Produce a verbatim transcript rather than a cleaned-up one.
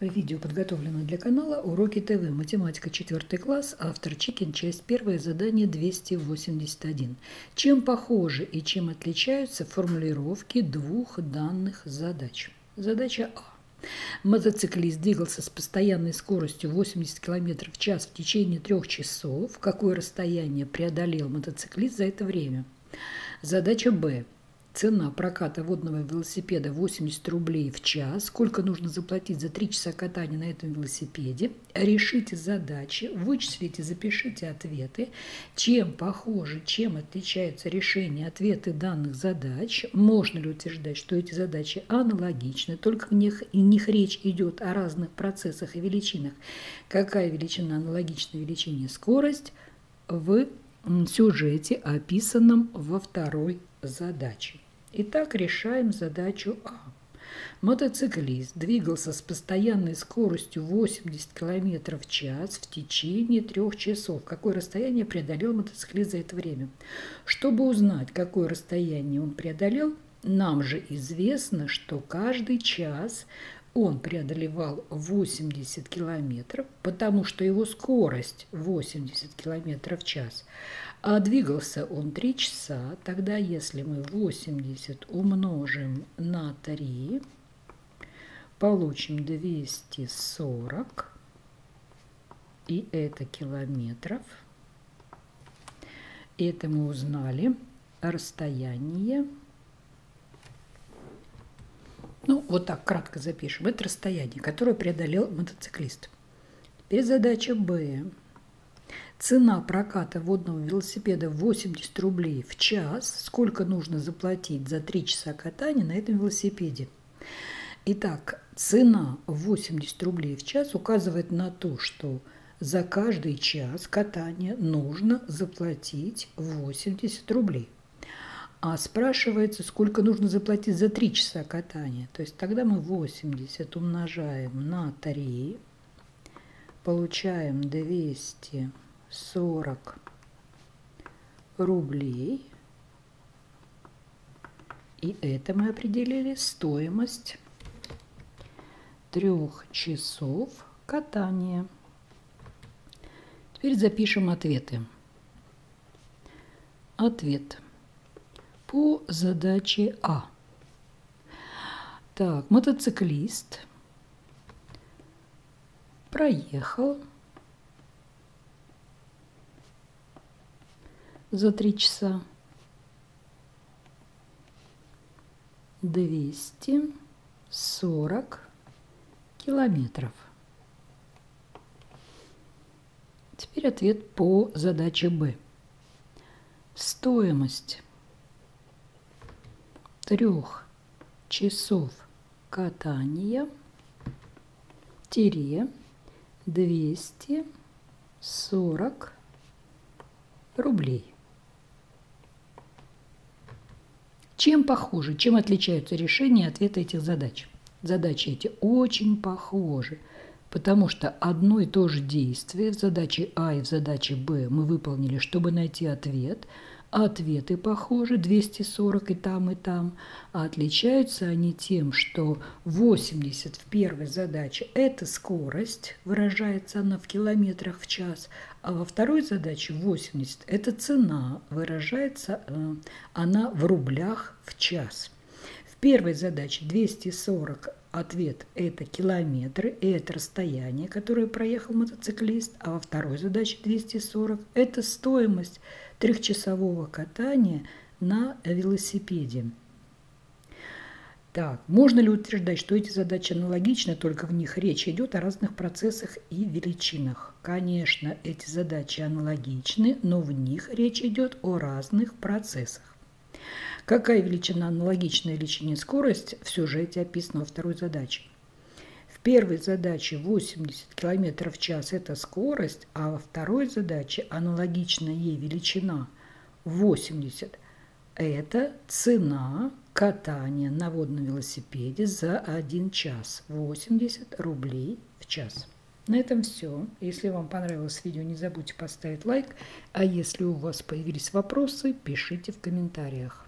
Видео подготовлено для канала Уроки ТВ. Математика четвёртый класс. Автор Чекин. Часть первая. Задание двести восемьдесят один. Чем похожи и чем отличаются формулировки двух данных задач? Задача А. Мотоциклист двигался с постоянной скоростью восемьдесят километров в час в течение трех часов. Какое расстояние преодолел мотоциклист за это время? Задача Б. Цена проката водного велосипеда восемьдесят рублей в час. Сколько нужно заплатить за три часа катания на этом велосипеде? Решите задачи, вычислите, запишите ответы. Чем похожи, чем отличаются решения, ответы данных задач? Можно ли утверждать, что эти задачи аналогичны, только в них, в них речь идет о разных процессах и величинах? Какая величина аналогична величине скорость в сюжете, описанном во второй задаче? Итак, решаем задачу А. Мотоциклист двигался с постоянной скоростью восемьдесят километров в час в течение трех часов. Какое расстояние преодолел мотоциклист за это время? Чтобы узнать, какое расстояние он преодолел, нам же известно, что каждый час он преодолевал восемьдесят километров, потому что его скорость восемьдесят километров в час. А двигался он три часа, тогда если мы восемьдесят умножим на три, получим двести сорок, и это километров. Это мы узнали расстояние. Ну, вот так кратко запишем. Это расстояние, которое преодолел мотоциклист. Теперь задача Б. Цена проката водного велосипеда восемьдесят рублей в час. Сколько нужно заплатить за три часа катания на этом велосипеде? Итак, цена восемьдесят рублей в час указывает на то, что за каждый час катания нужно заплатить восемьдесят рублей. А спрашивается, сколько нужно заплатить за три часа катания. То есть тогда мы восемьдесят умножаем на три, получаем двести сорок рублей. И это мы определили стоимость трех часов катания. Теперь запишем ответы. Ответ по задаче А. Так, мотоциклист проехал за три часа двести сорок километров. Теперь ответ по задаче Б. Стоимость трех часов катания тире двести сорок рублей. Чем похожи, чем отличаются решения и ответы этих задач? Задачи эти очень похожи, потому что одно и то же действие в задаче А и в задаче Б мы выполнили, чтобы найти ответ. Ответы похожи, двести сорок и там, и там. А отличаются они тем, что восемьдесят в первой задаче – это скорость, выражается она в километрах в час, а во второй задаче восемьдесят – это цена, выражается она в рублях в час. В первой задаче двести сорок ответ – это километры, и это расстояние, которое проехал мотоциклист, а во второй задаче двести сорок – это стоимость трехчасового катания на велосипеде. Так, можно ли утверждать, что эти задачи аналогичны, только в них речь идет о разных процессах и величинах? Конечно, эти задачи аналогичны, но в них речь идет о разных процессах. Какая величина аналогична величине скорость в сюжете, описанном во второй задаче? В первой задаче восемьдесят километров в час – это скорость, а во второй задаче аналогичная ей величина восемьдесят – это цена катания на водном велосипеде за один час – восемьдесят рублей в час. На этом все. Если вам понравилось видео, не забудьте поставить лайк, а если у вас появились вопросы, пишите в комментариях.